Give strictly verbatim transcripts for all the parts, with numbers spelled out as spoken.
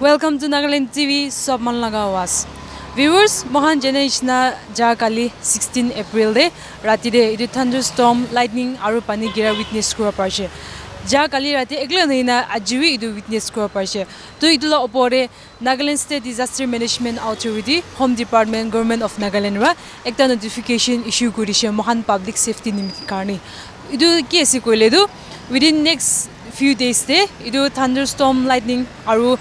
Welcome to Nagaland T V, Sabman Lagawas. Viewers, Mohan Janishna Jakali, sixteen April day, Rati day, it thunderstorm, lightning, Arupani Gira witness Kura Parsha. Jakali Rati Eglanina, Ajui, it witness Kura Parsha. To Idula Opore, Nagaland State Disaster Management Authority, Home Department, Government of Nagaland Ra, Ekta notification issue Kurisha, Mohan Public Safety Nimit Karni. It do Kesi Kuledu within next few days day, it do thunderstorm, lightning, Aru.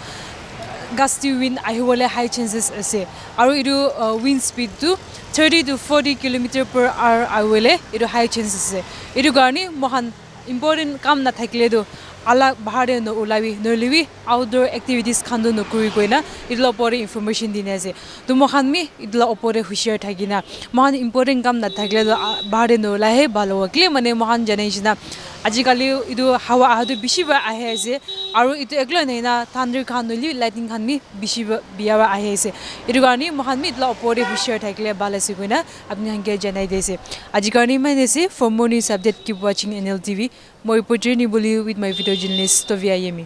Gusty wind, I have high chances. I say, our uh, wind speed to thirty to forty kilometer per hour. I will it high chances. It is garni mohan important kam na thakle do ala bahare no ulavi no livi outdoor activities khando no kuri koina itla pore information din ase to mohan mi itla opore hushiyar thagina mohan important kam na thakle do bahare no lahe balo kle mane mohan janishna ajikali idu hawa ahadu bishiba ahe ase aru itu eklo neina thunder khan no lightning khan mi bishiba biawa ahe ase itu garni mohan mi itla opore hushiyar thakle balasi koina apni hange janai dese ajikani mane se for more news update keep watching N L T V. My reporter Nibuli with my video journalist Tovia Yemi.